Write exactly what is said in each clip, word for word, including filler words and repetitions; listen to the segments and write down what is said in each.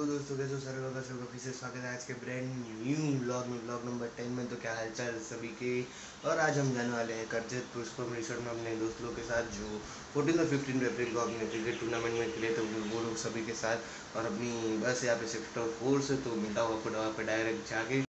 Hello दोस्तों, कैसे हो सारे लोग। सबका फिर से स्वागत है आज के ब्रांड न्यू ब्लॉग में, ब्लॉग नंबर टेन में। तो क्या हालचाल सभी के। और आज हम जाने वाले हैं करजत पुष्पम रिसोर्ट में अपने दोस्त लोग के साथ, जो फोर्टीन और फिफ्टीन अप्रैल को अपने क्रिकेट टूर्नामेंट में खेले थे वो लोग सभी के साथ। और अपनी बस यहाँ पे सेक्टर फोर से तो मिलता हुआ आपको वहाँ पर डायरेक्ट जाके।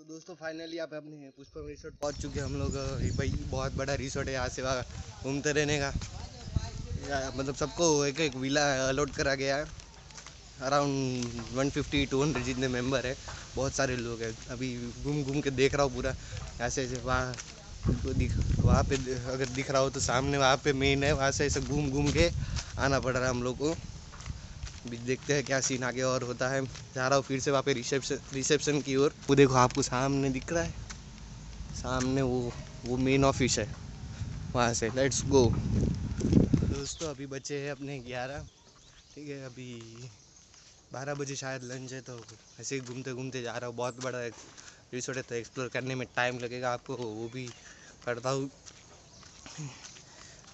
तो दोस्तों फाइनली आप अपने पुष्पम रिसोर्ट पहुंच चुके हैं हम लोग। भाई बहुत बड़ा रिसोर्ट है, यहाँ से वहाँ घूमते रहने का, मतलब सबको एक एक विला अलॉट करा गया है। Around one fifty two hundred जितने मेंबर है, बहुत सारे लोग हैं। अभी घूम घूम के देख रहा हूँ पूरा, ऐसे ऐसे वहाँ तो दिख वहाँ पे अगर दिख रहा हो तो सामने वहाँ पे मेन है, वहाँ से ऐसे घूम घूम के आना पड़ रहा है हम लोग को। भी देखते हैं क्या सीन आगे और होता है। जा रहा हूँ फिर से वहाँ पे रिसेप्शन रिसेप्शन की ओर। वो देखो आपको सामने दिख रहा है, सामने वो वो मेन ऑफिस है, वहाँ से लेट्स गो। दोस्तों अभी बचे हैं अपने ग्यारह, ठीक है, अभी बारह बजे शायद लंच है। तो ऐसे ही घूमते घूमते जा रहा हूँ। बहुत बड़ा रिसोर्ट है तो एक्सप्लोर करने में टाइम लगेगा आपको, वो भी करता हूँ।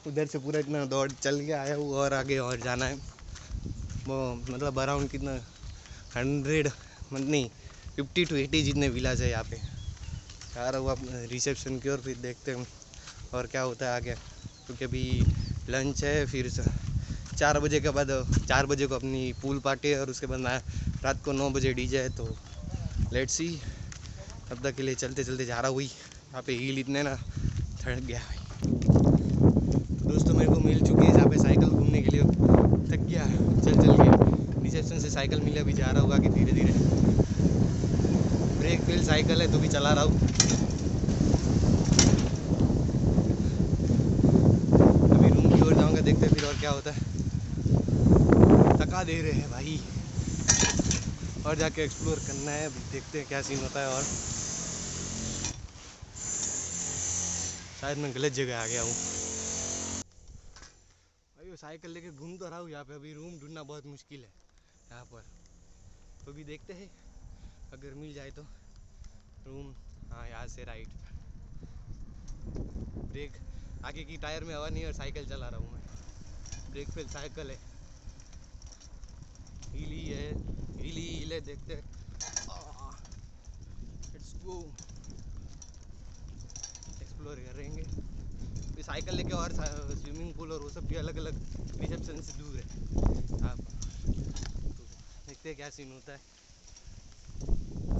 उधर से पूरा इतना दौड़ चल के आया हूँ और आगे और जाना है। वो मतलब अराउंड कितना हंड्रेड मतलब नहीं फिफ्टी टू एटी जितने विलाज है यहाँ पे। आ रहा हूँ आप रिसेप्शन की ओर, फिर देखते हैं और क्या होता है आगे, क्योंकि अभी लंच है। फिर चार बजे के बाद चार बजे को अपनी पूल पार्टी है और उसके बाद रात को नौ बजे डीजे है। तो लेट्स सी, तब तक के लिए चलते चलते जा रहा हुई। यहाँ पे हील इतने ना थक गया है। तो दोस्तों मेरे को मिल चुकी है यहाँ पे साइकिल घूमने के लिए। थक गया है चल चल के, रिसेप्शन से साइकिल मिले। अभी जा रहा होगा कि धीरे धीरे ब्रेक फेल साइकिल है तो भी चला रहा हूँ। अभी रूम की ओर जाऊँगा, देखते फिर और क्या होता है। थका दे रहे हैं भाई, और जाके एक्सप्लोर करना है। अभी देखते हैं क्या सीन होता है। और शायद मैं गलत जगह आ गया हूँ भाई। वो साइकिल लेके घूम तो रहा हूँ यहाँ पे, अभी रूम ढूंढना बहुत मुश्किल है यहाँ पर। तो भी देखते हैं अगर मिल जाए तो रूम। हाँ यहाँ से राइट। ब्रेक, आगे की टायर में हवा नहीं और साइकिल चला रहा हूँ मैं। ब्रेक पे साइकिल है, हिली है, हिली हिले। देखते हैं एक्सप्लोर करेंगे। फिर साइकिल लेके और स्विमिंग पूल और वो सब भी अलग अलग रिसेप्शन से दूर है। आप तो देखते हैं क्या सीन होता है।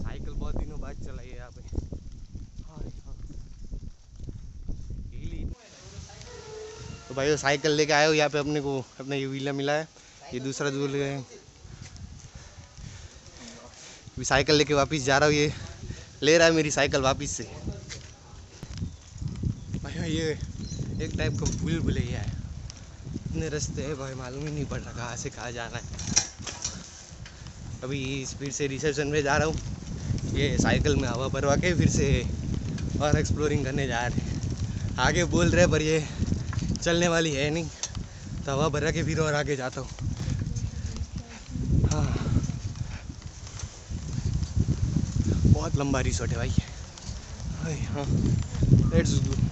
साइकिल बहुत दिनों बाद चलाई है यहाँ पे। तो भाई वो साइकिल लेके आए हो यहाँ पे। अपने को अपना ये वीला मिला है, ये दूसरा दूर ले गए। अभी साइकिल लेके वापस जा रहा हूँ। ये ले रहा है मेरी साइकिल वापस से भाई। ये एक टाइप का भूल भुलैया है, इतने रास्ते हैं भाई, मालूम ही नहीं पड़ रहा कहाँ से कहाँ जाना है। अभी स्पीड से रिसेप्शन में जा रहा हूँ। ये साइकिल में हवा भरवा के फिर से और एक्सप्लोरिंग करने जा रहे हैं। आगे बोल रहे पर ये चलने वाली है नहीं, तो हवा भरा के फिर और आगे जाता हूँ। हाँ बहुत लंबा रिसोर्ट है भाई। हाँ लेट्स गो।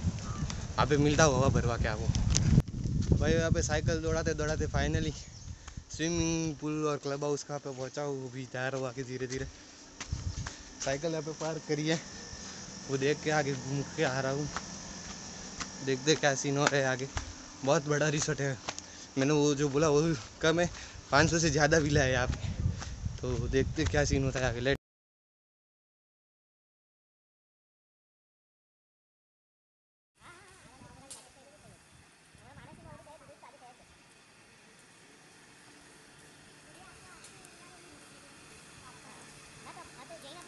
यहाँ पे मिलता हवा भरवा के आपको भाई। यहाँ पे साइकिल दौड़ाते दौड़ाते फाइनली स्विमिंग पूल और क्लब हाउस कहाँ पे पहुँचा। वो भी जा रहा हुआ कि धीरे धीरे साइकिल यहाँ पे पार्क करी है। वो देख के आगे घूम के आ रहा हूँ। देखते क्या सीन हो रहा है आगे। बहुत बड़ा रिसोर्ट है, मैंने वो जो बोला वो कम है, पाँच सौ से ज़्यादा विला है यहाँ पे। तो देखते क्या सीन होता है आगे। लेट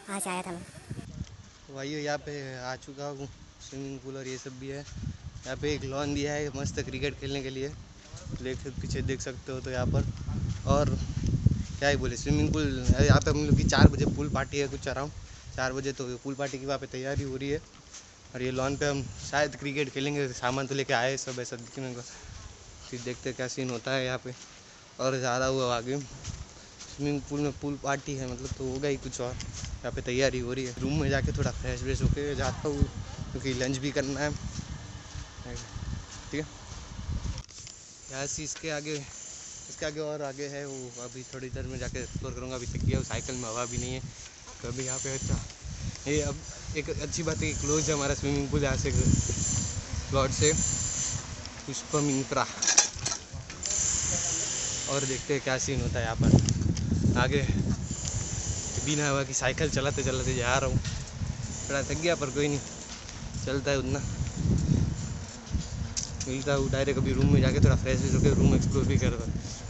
हाँ से आया था मैं भाई। यहाँ पे आ चुका हूँ। स्विमिंग पूल और ये सब भी है। यहाँ पे एक लॉन दिया है मस्त क्रिकेट खेलने के लिए, देख पीछे देख सकते हो। तो यहाँ पर और क्या ही बोले, स्विमिंग पूल यहाँ पे हम लोग की चार बजे पूल पार्टी है, कुछ अराउंड चार बजे। तो पूल पार्टी की वहाँ पे तैयारी हो रही है और ये लॉन पे हम शायद क्रिकेट खेलेंगे। सामान तो लेके आए सब ऐसा दिखने को। फिर देखते क्या सीन होता है यहाँ पे। और ज़्यादा हुआ आगे स्विमिंग पूल में पूल पार्टी है, मतलब तो होगा ही कुछ। और यहाँ पे तैयारी हो रही है। रूम में जाके थोड़ा फ्रेश व्रेश होके जाता हूँ, क्योंकि लंच भी करना है। ठीक है, यहाँ से इसके आगे इसके आगे और आगे है वो। अभी थोड़ी देर में जाके एक्सप्लोर करूँगा। अभी तक गया, साइकिल में हवा भी नहीं है। तो अभी यहाँ पे अच्छा ये अब एक अच्छी बात है कि क्लोज है हमारा स्विमिंग पूल यहाँ से प्लॉट से पुष्पम इंफ्रा। और देखते हैं क्या सीन होता है यहाँ पर आगे। बिना हवा की साइकिल चलाते चलाते जा रहा हूँ। थोड़ा थक गया पर कोई नहीं, चलता है उतना। मिलता हूँ डायरेक्ट अभी रूम में जाके। थोड़ा फ्रेश व्रेश होकर रूम एक्सप्लोर भी कर,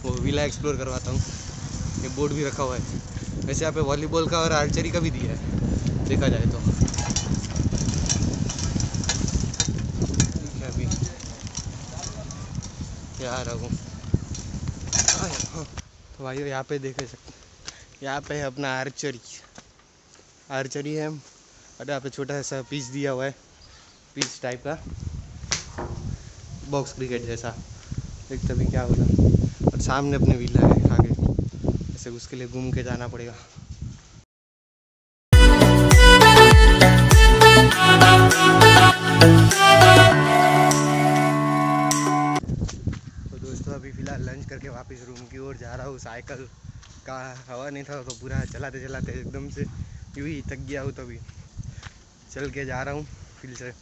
वो विला एक्सप्लोर करवाता हूँ। ये बोर्ड भी रखा हुआ है वैसे। यहाँ पे वॉलीबॉल का और आर्चरी का भी दिया है, देखा जाए तो ठीक है। अभी यहाँ रखूँ भाई। यहाँ पे देख सकते, यहाँ पे है अपना आर्चरी। आर्चरी है और यहाँ पे छोटा सा पीस दिया हुआ है, पीस टाइप का, बॉक्स क्रिकेट जैसा। देखते अभी क्या होगा। और सामने अपने विला है आगे, ऐसे उसके लिए घूम के जाना पड़ेगा। फिलहाल लंच करके वापस रूम की ओर जा रहा हूँ। साइकिल का हवा नहीं था तो पूरा चलाते चलाते एकदम से यूँ ही थक गया हूँ। तभी चल के जा रहा हूँ फिर से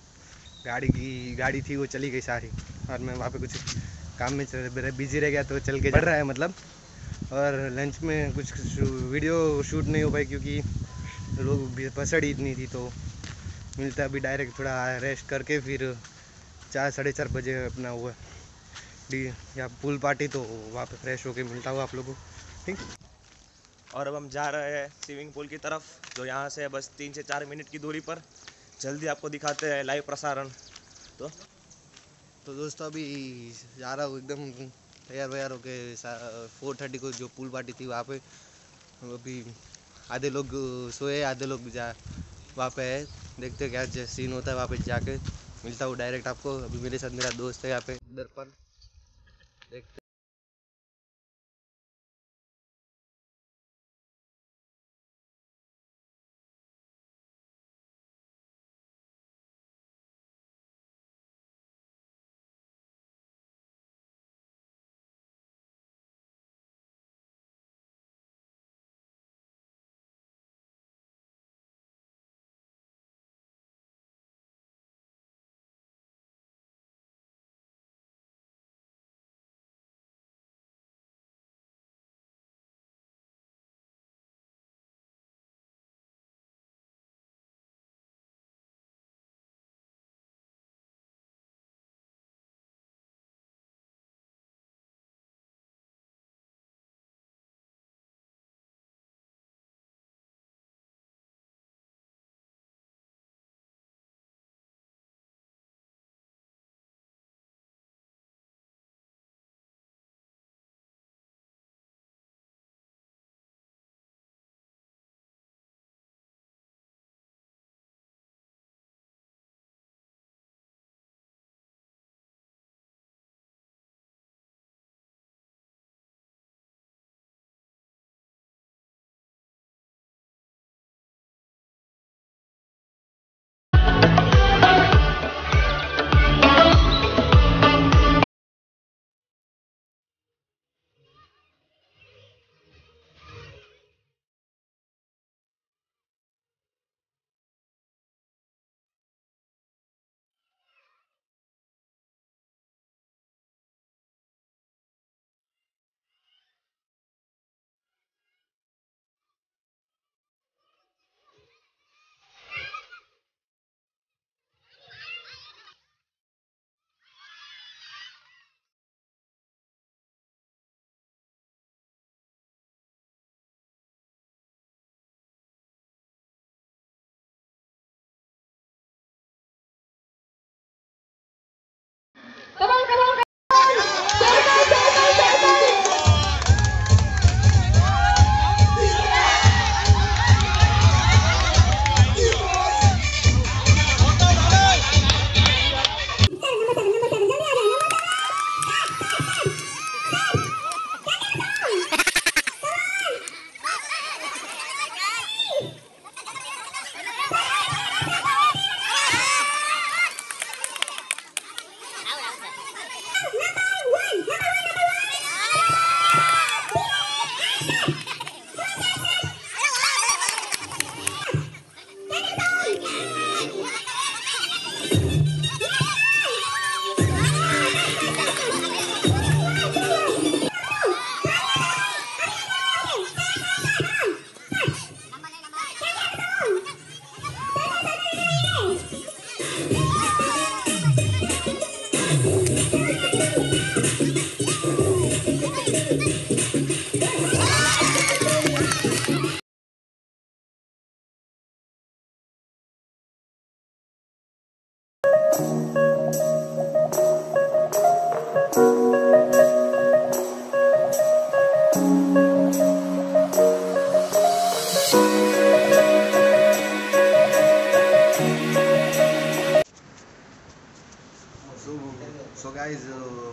गाड़ी की गाड़ी थी वो चली गई सारी, और मैं वहाँ पे कुछ काम में बिजी रह गया तो चल के बढ़ रहा है मतलब। और लंच में कुछ वीडियो शूट नहीं हो पाई क्योंकि लोग भसड़ी इतनी थी, तो मिलता अभी डायरेक्ट थोड़ा रेस्ट करके फिर चार साढ़े चार बजे अपना हुआ डी या पूल पार्टी, तो वहाँ पे फ्रेश होके मिलता हुआ आप लोगों को, ठीक। और अब हम जा रहे हैं स्विमिंग पूल की तरफ जो यहाँ से बस तीन से चार मिनट की दूरी पर। जल्दी आपको दिखाते हैं लाइव प्रसारण। तो तो दोस्तों अभी जा रहा हूँ एकदम तैयार व्यार होके, फोर थर्टी को जो पूल पार्टी थी वहाँ पे अभी आधे लोग सोए आधे लोग जा वहाँ पे है, देखते हैं क्या सीन होता है। वहाँ पे जाके मिलता हूँ डायरेक्ट आपको। अभी मेरे साथ मेरा दोस्त है यहाँ पे दर्पण, देखते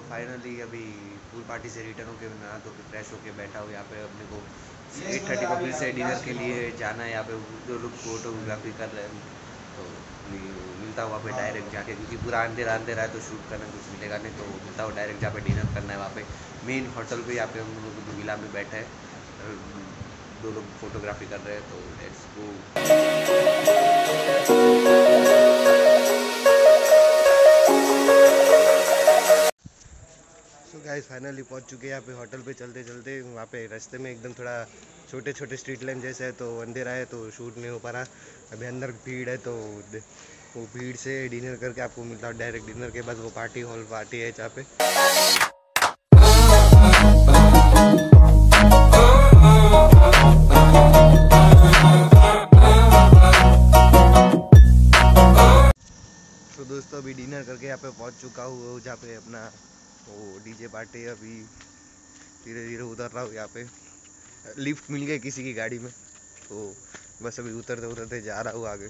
फाइनली अभी पूल पार्टी से रिटर्न होके नहा धो के फ्रेश होके बैठा हूँ यहाँ पे। अपने को एट थर्टी को फिर से डिनर के लिए जाना है, यहाँ पे जो लोग फोटोग्राफी कर रहे हैं तो मिलता हूँ वहाँ पे डायरेक्ट जाके, क्योंकि पूरा अंधेरा अंधेरा है तो शूट करना कुछ मिलेगा नहीं, तो मिलता हूँ डायरेक्ट जहाँ पे डिनर करना है वहाँ पे मेन होटल पर। यहाँ पे हम लोग जो विला में बैठे हैं दो लोग फोटोग्राफी कर रहे हैं, तो लेट्स गो। गाइस फाइनली पहुंच चुके हैं यहाँ पे होटल पे। चलते चलते वहाँ पे रास्ते में एकदम थोड़ा छोटे छोटे स्ट्रीट लैम्प जैसे है, तो अंधेरा है तो शूट नहीं हो पा रहा। अभी अंदर भीड़ है तो वो भीड़ से डिनर करके आपको मिलता है डायरेक्ट। डिनर के बाद वो पार्टी हॉल पार्टी है जहाँ पे दोस्तों अभी डिनर करके यहाँ पे पहुँच चुका हूँ जहाँ पे अपना वो डीजे पार्टी। अभी धीरे धीरे उतर रहा हूँ यहाँ पे। लिफ्ट मिल गई किसी की गाड़ी में तो बस अभी उतरते उतरते जा रहा हूँ आगे।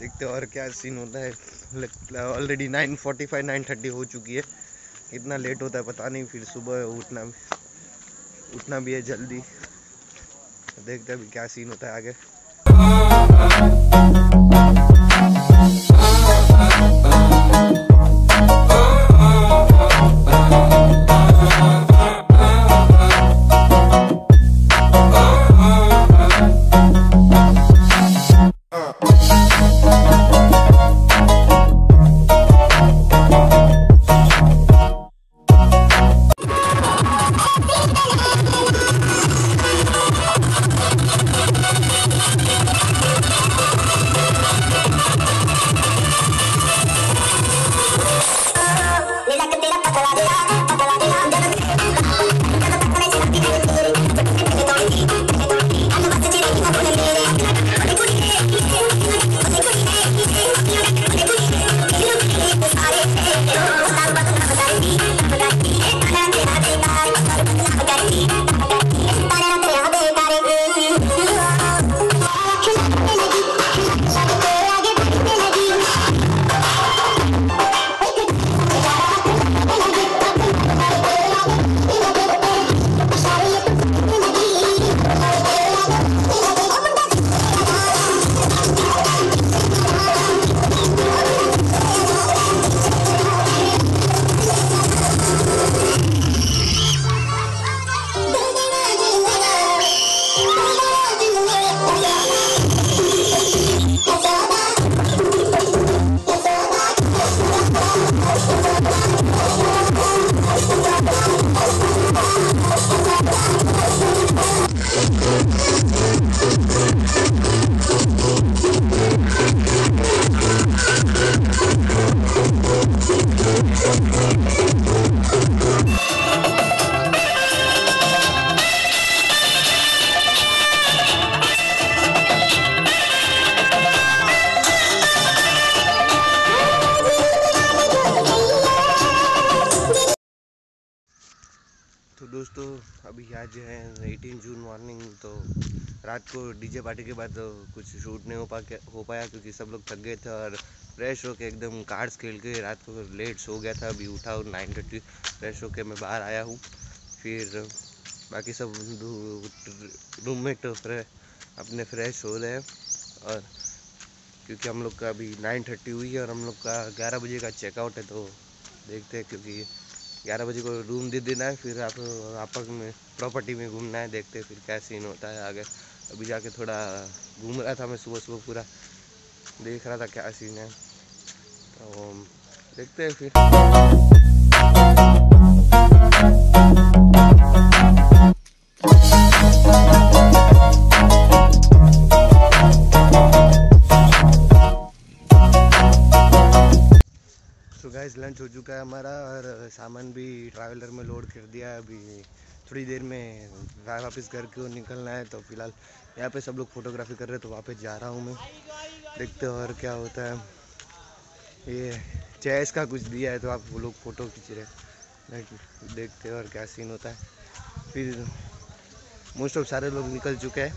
देखते और क्या सीन होता है। Already nine forty five nine thirty हो चुकी है। इतना लेट होता है पता नहीं। फिर सुबह उठना भी उठना भी है जल्दी। देखते अभी क्या सीन होता है आगे। तो दोस्तों अभी आज है अठारह जून मॉर्निंग। तो रात को डीजे पार्टी के बाद कुछ शूट नहीं हो पा हो पाया क्योंकि सब लोग थक गए थे और फ्रेश होके एकदम कार्ड्स खेल के रात को लेट सो गया था। अभी उठा और नाइन थर्टी फ्रेश होके मैं बाहर आया हूँ। फिर बाकी सब रूममेट फ्रे, अपने फ्रेश हो रहे हैं और क्योंकि हम लोग का अभी नाइन थर्टी हुई है और हम लोग का ग्यारह बजे का चेकआउट है। तो देखते हैं क्योंकि ग्यारह बजे को रूम दे देना है। फिर आप आपक में प्रॉपर्टी में घूमना है। देखते हैं फिर क्या सीन होता है आगे। अभी जाके थोड़ा घूम रहा था मैं सुबह सुबह पूरा देख रहा था क्या सीन है। तो देखते हैं फिर। लंच हो चुका है हमारा और सामान भी ट्रैवलर में लोड कर दिया है। अभी थोड़ी देर में वापस घर को निकलना है। तो फिलहाल यहाँ पे सब लोग फोटोग्राफी कर रहे हैं तो वापस जा रहा हूँ मैं। देखते हैं और क्या होता है। ये चेस का कुछ दिया है तो आप वो लोग फ़ोटो खींच रहे हैं। देखते हैं और क्या सीन होता है। फिर मोस्ट ऑफ सारे लोग निकल चुके हैं।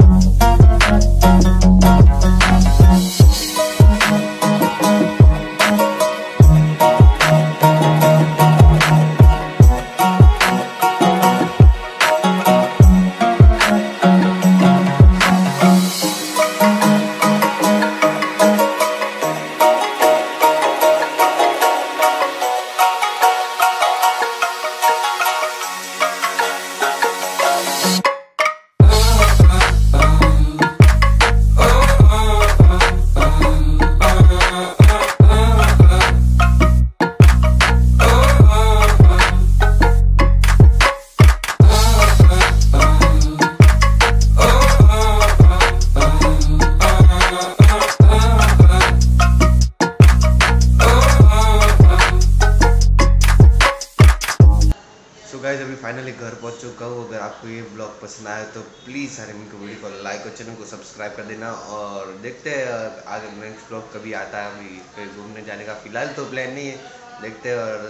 घर पहुंच चुका हूँ। अगर आपको ये ब्लॉग पसंद आया तो प्लीज़ हर मेरे वीडियो को लाइक और चैनल को सब्सक्राइब कर देना। और देखते हैं आगे नेक्स्ट ब्लॉग कभी आता है, हमें कहीं घूमने जाने का फ़िलहाल तो प्लान नहीं है, देखते हैं। और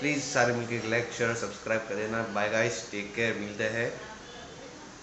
प्लीज़ सारे मिलकर लाइक शेयर सब्सक्राइब कर देना। बाय गाइस, टेक केयर, मिलते हैं।